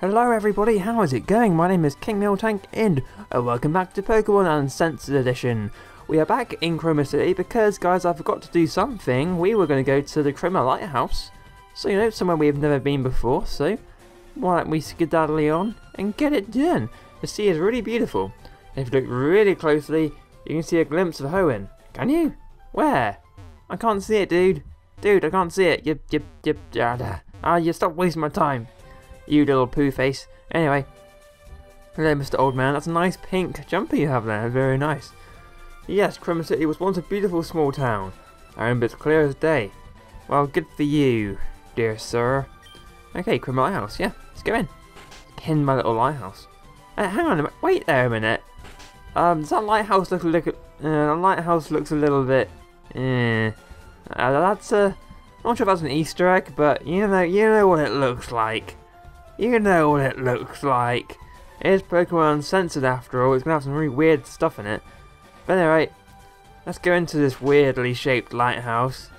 Hello everybody, how is it going? My name is KingMiltank and welcome back to Pokemon Uncensored Edition. We are back in Chroma City because, guys, I forgot to do something. We were going to go to the Chroma Lighthouse, so you know, somewhere we have never been before, so why don't we skedaddle on and get it done. The sea is really beautiful. And if you look really closely, you can see a glimpse of Hoenn. Can you? Where? I can't see it, dude. Dude, I can't see it. You stop wasting my time. You little poo face. Anyway. Hello, Mr. Old Man. That's a nice pink jumper you have there. Very nice. Yes, Crim City was once a beautiful small town. I remember it's clear as day. Well, good for you, dear sir. Okay, Crim Lighthouse. Yeah, let's go in. Pin my little lighthouse. Hang on a minute. Wait there a minute. Does that lighthouse look a little... that lighthouse looks a little bit... that's a... I'm not sure if that's an Easter egg, but you know what it looks like. You know what it looks like. It's Pokemon Uncensored after all. It's going to have some really weird stuff in it. But anyway, let's go into this weirdly shaped lighthouse.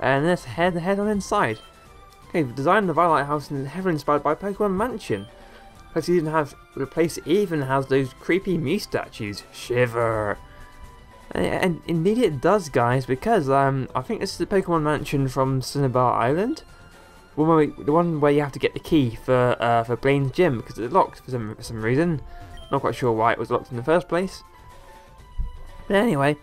And let's head on inside. Okay, the design of the Vile Lighthouse is heavily inspired by Pokemon Mansion. Plus, the place even has those creepy Mew statues. Shiver. And indeed it does, guys, because I think this is the Pokemon Mansion from Cinnabar Island. The one where you have to get the key for Blaine's gym because it's locked for some reason. Not quite sure why it was locked in the first place. But anyway,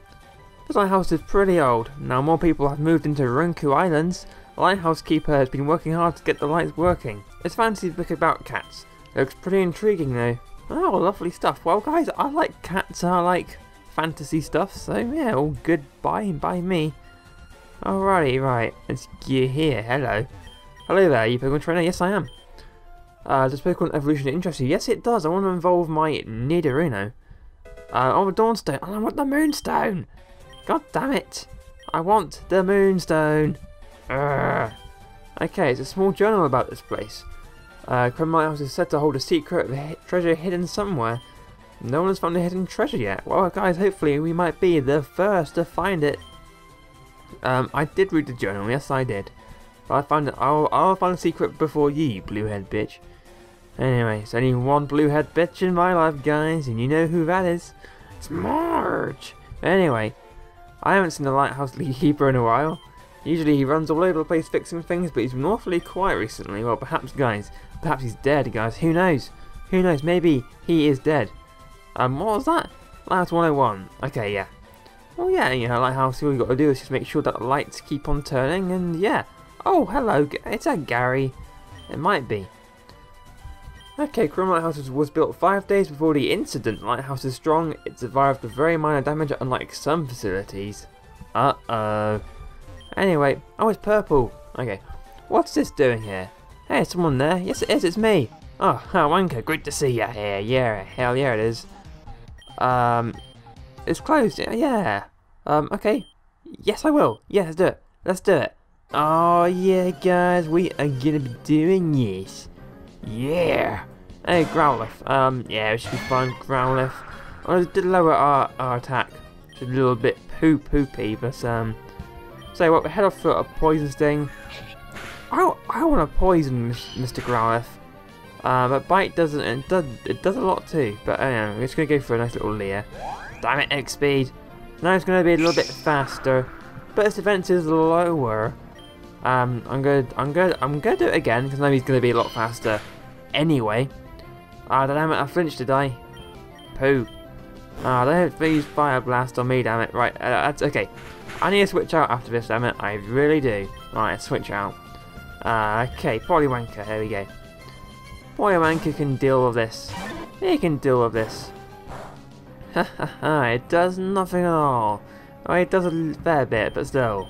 this lighthouse is pretty old. Now more people have moved into Runko Islands. The lighthouse keeper has been working hard to get the lights working. It's fancy book about cats. It looks pretty intriguing though. Oh, lovely stuff. Well, guys, I like cats and I like fantasy stuff. So yeah, all good by me. Alrighty, right. It's you here. Hello. Hello there, you Pokemon trainer? Yes, I am. Does Pokemon evolution interest you? Yes, it does. I want to involve my Nidorino. Oh, Dawnstone. Oh, I want the Moonstone. God damn it. I want the Moonstone. Urgh. Okay, it's a small journal about this place. Cremlite House is said to hold a secret treasure hidden somewhere. No one has found a hidden treasure yet. Well, guys, hopefully we might be the first to find it. I did read the journal. Yes, I did. I'll find a secret before ye, blue-head bitch. Anyway, it's only one blue-head bitch in my life, guys, and you know who that is. It's Marge! Anyway, I haven't seen the lighthouse keeper in a while. Usually he runs all over the place fixing things, but he's been awfully quiet recently. Well, perhaps, guys, perhaps he's dead, guys. Who knows? Who knows? Maybe he is dead. What was that? Lighthouse 101. Okay, yeah. Well, yeah, you know, lighthouse, all you got to do is just make sure that the lights keep on turning, and yeah. Oh, hello, it's a Gary. It might be. Okay, Crim Lighthouse was built 5 days before the incident. Lighthouse is strong. It survived the very minor damage, unlike some facilities. Uh-oh. Anyway, oh, it's purple. Okay, what's this doing here? Hey, is someone there? Yes, it is, it's me. Oh, Hawanka, great to see you here. Yeah, hell yeah it is. It's closed, yeah. Okay. Yes, I will. Yeah, let's do it. Let's do it. Oh yeah, guys, we are gonna be doing this. Yeah. Hey, Growlithe. Yeah, we should be fine, Growlithe. I did lower our attack. It's a little bit poopy, but so what? We head off for a poison sting. I want to poison Mr. Growlithe. But bite doesn't. It does a lot too. But anyway, we're just gonna go for a nice little leer. Damn it, X speed. Now it's gonna be a little bit faster, but its defense is lower. I'm gonna do it again because now he's gonna be a lot faster. Anyway, damn it! I flinched, did I? Poo! Don't use fire blast on me, damn it! Right, that's okay. I need to switch out after this, damn it! I really do. All right, switch out. Okay, Polly Wanker. Here we go. Polly Wanker can deal with this. He can deal with this. Ha ha ha! It does nothing at all. Oh, it does a fair bit, but still.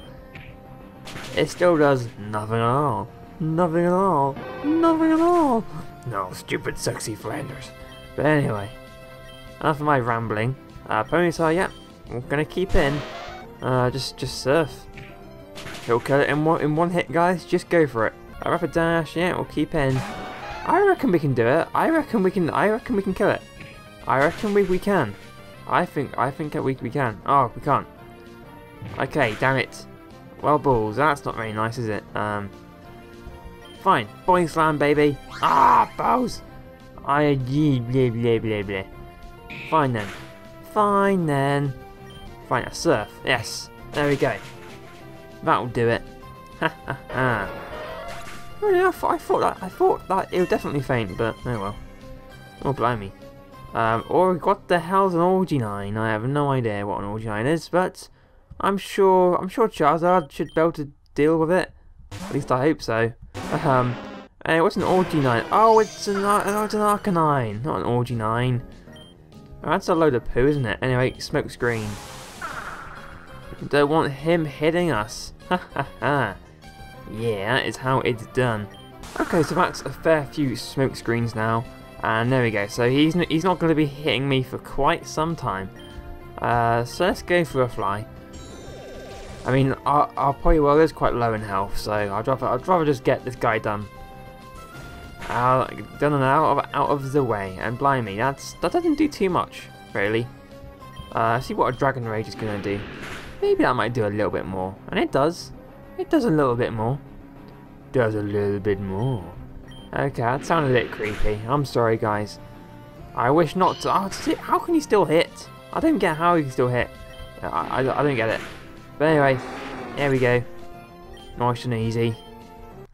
It still does nothing at all. Nothing at all. Nothing at all. No, stupid, sexy Flanders. But anyway, enough of my rambling. Ponyta, yeah, we're gonna keep in. Just surf. He'll kill it in one hit, guys. Just go for it. Rapidash, yeah, we'll keep in. I reckon we can do it. I reckon we can kill it. I reckon we can. I think that we can. Oh, we can't. Okay, damn it. Well, balls, that's not very nice, is it? Fine, Boing Slam, baby. Ah, bows! Fine then. Fine, a surf. Yes, there we go. That'll do it. Ha ha ha. Really, I thought that it would definitely faint, but oh well. Oh blimey. Or what the hell's an Orginine? I have no idea what an Orginine is, but I'm sure Charizard should be able to deal with it. At least I hope so. Hey, what's an Orginine? Oh, it's an Arcanine, not an Orginine. Oh, that's a load of poo, isn't it? Anyway, smokescreen. Don't want him hitting us. Ha ha ha. Yeah, that is how it's done. Okay, so that's a fair few smoke screens now, and there we go. So he's not going to be hitting me for quite some time. So let's go for a fly. I mean, our Poliwhirl is quite low in health, so I'd rather just get this guy done. Done and out of the way. And blimey, that doesn't do too much, really. See what a Dragon Rage is going to do. Maybe that might do a little bit more, and it does. It does a little bit more. Does a little bit more. Okay, that sounded a bit creepy. I'm sorry, guys. I wish not to. Oh, how can he still hit? I don't get how he can still hit. I don't get it. But anyway, there we go. Nice and easy.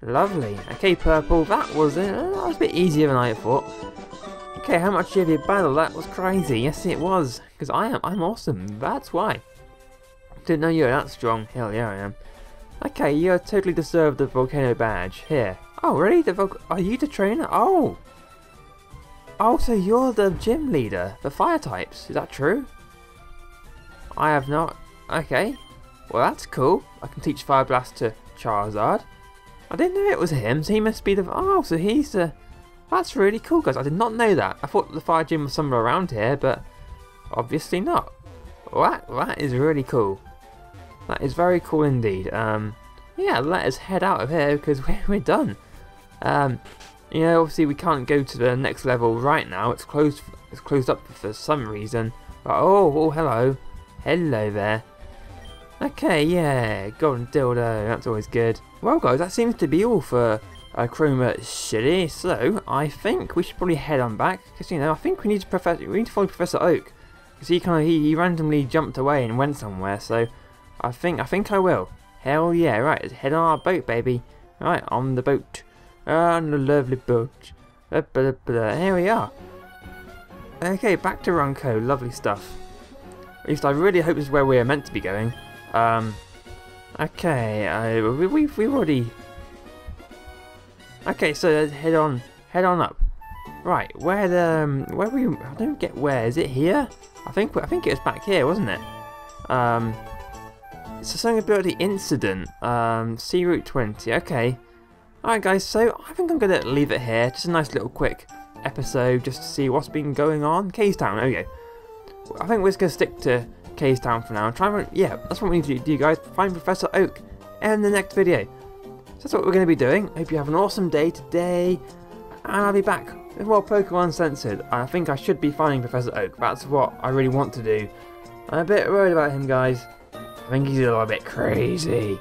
Lovely. Okay, purple. That was a bit easier than I thought. Okay, how much did you battle? That was crazy. Yes, it was. Because I'm awesome. That's why. Didn't know you were that strong. Hell yeah, I am. Okay, you totally deserve the volcano badge. Here. Oh, really? Are you the trainer? Oh! Oh, so you're the gym leader. The fire types. Is that true? I have not... Okay. Well, that's cool. I can teach Fire Blast to Charizard. I didn't know it was him, so he must be the... Oh, so he's the... That's really cool, guys. I did not know that. I thought the fire gym was somewhere around here, but... Obviously not. That is really cool. That is very cool indeed. Yeah, let us head out of here because we're done. You know, obviously we can't go to the next level right now. It's closed. It's closed up for some reason. But, oh, hello, hello there. Okay, yeah, golden dildo. That's always good. Well, guys, that seems to be all for Chroma City. So I think we should probably head on back because you know I think we need to follow Professor Oak because he randomly jumped away and went somewhere. So. I think I will. Hell yeah, right, let's head on our boat, baby. Right, on the boat. On the lovely boat. Blah, blah, blah. Here we are. Okay, back to Runco. Lovely stuff. At least I really hope this is where we're meant to be going. Okay, we've already... Okay, so let's head on up. Right, where we... I don't get where. Is it here? I think it was back here, wasn't it? So something about the incident, Sea Route 20, okay. Alright guys, so I think I'm going to leave it here, just a nice little quick episode just to see what's been going on. K-Stown, there we go. I think we're just going to stick to K-Stown for now. Yeah, that's what we need to do guys, find Professor Oak in the next video. So that's what we're going to be doing. Hope you have an awesome day today, and I'll be back with more Pokemon Censored. And I think I should be finding Professor Oak, that's what I really want to do. I'm a bit worried about him guys. I think he's a little bit crazy.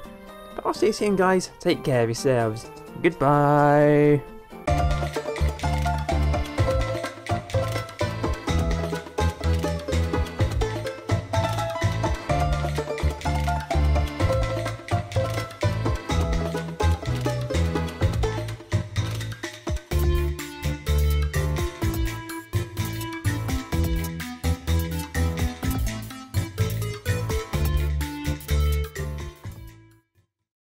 But I'll see you soon guys. Take care of yourselves. Goodbye.